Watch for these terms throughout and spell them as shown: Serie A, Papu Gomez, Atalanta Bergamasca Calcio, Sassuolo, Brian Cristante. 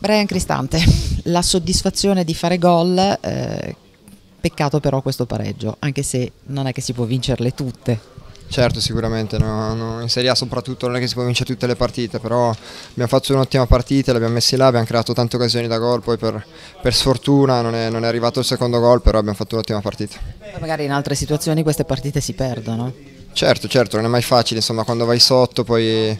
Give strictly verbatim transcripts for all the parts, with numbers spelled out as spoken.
Brian Cristante, la soddisfazione di fare gol, eh, peccato però questo pareggio, anche se non è che si può vincerle tutte. Certo, sicuramente, no, no, in Serie A soprattutto non è che si può vincere tutte le partite, però abbiamo fatto un'ottima partita, l'abbiamo messi là, abbiamo creato tante occasioni da gol, poi per, per sfortuna non è, non è arrivato il secondo gol, però abbiamo fatto un'ottima partita. Poi magari in altre situazioni queste partite si perdono. Certo, certo, non è mai facile, insomma, quando vai sotto poi,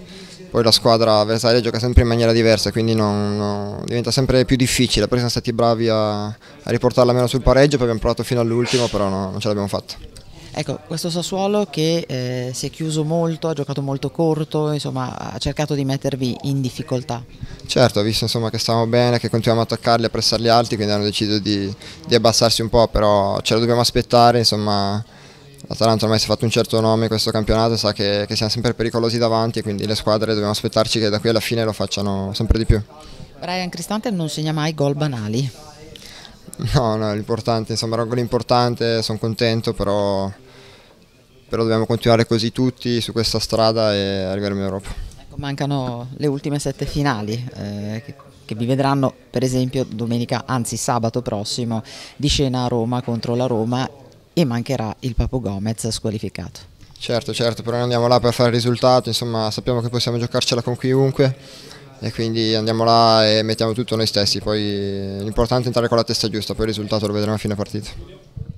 poi la squadra avversaria gioca sempre in maniera diversa, quindi non, non, diventa sempre più difficile, perché siamo stati bravi a, a riportarla meno sul pareggio, poi abbiamo provato fino all'ultimo, però no, non ce l'abbiamo fatta. Ecco, questo Sassuolo che eh, si è chiuso molto, ha giocato molto corto, insomma, ha cercato di mettervi in difficoltà. Certo, ha visto insomma, che stavamo bene, che continuiamo a attaccarli, a pressarli alti, quindi hanno deciso di, di abbassarsi un po', però ce la dobbiamo aspettare, insomma, l'Atalanta ormai si è fatto un certo nome in questo campionato, sa che, che siamo sempre pericolosi davanti, quindi le squadre dobbiamo aspettarci che da qui alla fine lo facciano sempre di più. Brian Cristante non segna mai gol banali. No, no, l'importante, insomma, era un gol importante, sono contento, però, però dobbiamo continuare così tutti su questa strada e arriveremo in Europa. Ecco, mancano le ultime sette finali eh, che, che vi vedranno per esempio domenica, anzi sabato prossimo, di scena a Roma contro la Roma, e mancherà il Papu Gomez squalificato. Certo, certo, però noi andiamo là per fare il risultato, insomma sappiamo che possiamo giocarcela con chiunque. E quindi andiamo là e mettiamo tutto noi stessi, poi l'importante è entrare con la testa giusta, poi il risultato lo vedremo a fine partita.